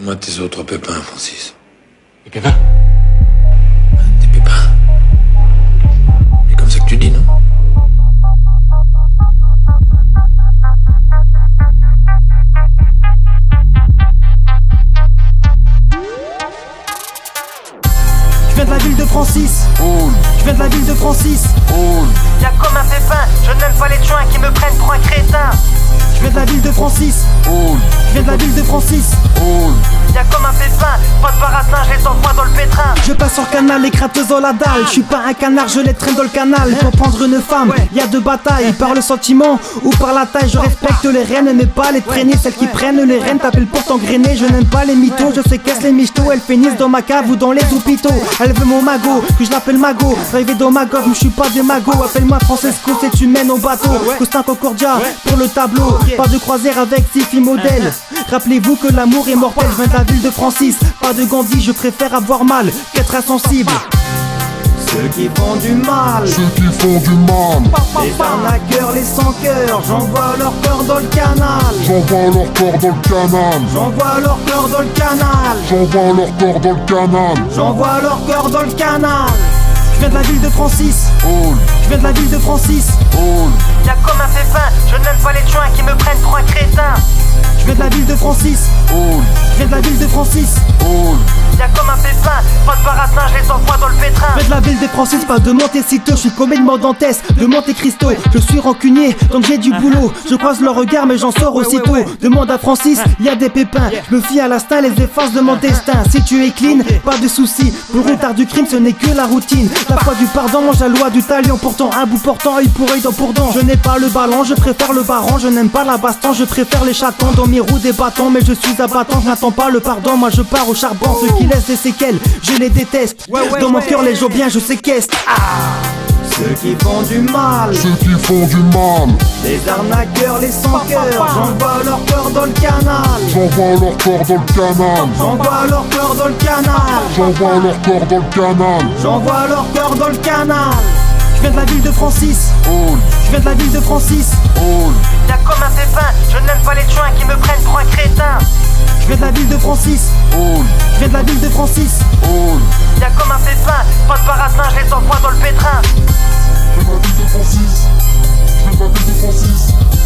Parle-moi de tes autres pépins, Francis. Des pépins? Des pépins. C'est comme ça que tu dis, non? Je viens de la ville de Francis. Oh. Je viens de la ville de Francis. Oh. Y'a comme un pépin, je n'aime pas les chouins qui me prennent pour un crétin. Je viens de la ville de Francis. Oh. Je viens de la ville de Francis. Oh. Y'a comme un pépin, pas de baratin, je les envoie dans le pétrin. Je passe sur canal, les crateuses dans la dalle. Je suis pas un canard, je les traîne dans le canal. Pour prendre une femme, y'a deux batailles. Par le sentiment ou par la taille. Je respecte les reines, mais pas les traînées. Celles qui prennent les reines, t'appelles pour t'engrainer. Je n'aime pas les mythos, je séquestre les michetots. Elles finissent dans ma cave ou dans les hôpitaux. Elle veut mon magot, que je l'appelle magot. Rêver dans ma gorge, mais je suis pas des magots. Appelle-moi Francesco, c'est tu mènes au bateau. Costa Concordia, pour le tableau. Pas de croisière avec 6 filles modèles. Rappelez-vous que l'amour est mortel. Je viens de la ville de Francis, pas de Gandhi. Je préfère avoir mal qu'être insensible. Ceux qui font du mal, ceux qui font du mal, les arnaqueurs, les sans cœur. J'envoie leur corps dans le canal, j'envoie leur corps dans le canal, j'envoie leur corps dans le canal, j'envoie leur corps dans le canal, j'envoie leur corps dans le canal. Je viens de la ville de Francis. Oh. Je viens de la ville de Francis. Oh. Y'a comme un pépin, je n'aime pas les chouins qui me prennent pour un crétin. Je viens de la ville de Francis. Oh. Je viens de la ville de Francis. Oh. Y'a comme un pépin, pas de baratin, je les envoie dans le pétrin. Je viens de la ville de Francis, pas de Montecito. Je suis complètement dantesque, de Monte Cristo. Je suis rancunier, donc j'ai du boulot. Je croise leur regard, mais j'en sors aussitôt. Demande à Francis, y'a des pépins. Je me fie à l'instinct, les effaces de mon destin. Si tu es clean, pas de soucis. Pour le retard du crime, ce n'est que la routine. La foi du pardon, mange la loi du talion. Pourtant, un bout portant, œil pour œil, dent pour dent. Je n'ai pas le ballon, je préfère le baron. Je n'aime pas la baston, je préfère les chatons. Dans mes roues des bâtons, mais je suis abattant. Je n'attends pas le pardon, moi je pars au charbon. Ceux qui laissent des séquelles, je les déteste. Dans mon cœur, les gens bien, je séquestre. Ceux qui font du mal, ceux qui font du mal, les arnaqueurs, les sans cœur. J'envoie leur corps dans le canal, j'envoie leur corps dans le canal, j'envoie leur corps dans le canal, j'envoie leur corps dans le canal, j'envoie leur corps dans le canal. Je viens de la ville de Francis. Oh. Je viens de la ville de Francis. Oh. Y'a comme un pépin, je n'aime pas les chouins qui me prennent pour un crétin. Je viens de la ville de Francis. Oh. Je viens de la ville de Francis. Oh. Y'a comme un pépin, pas de baratin, je les envoie dans le pétrin. Je viens de la ville de Francis. Je viens de la ville de Francis.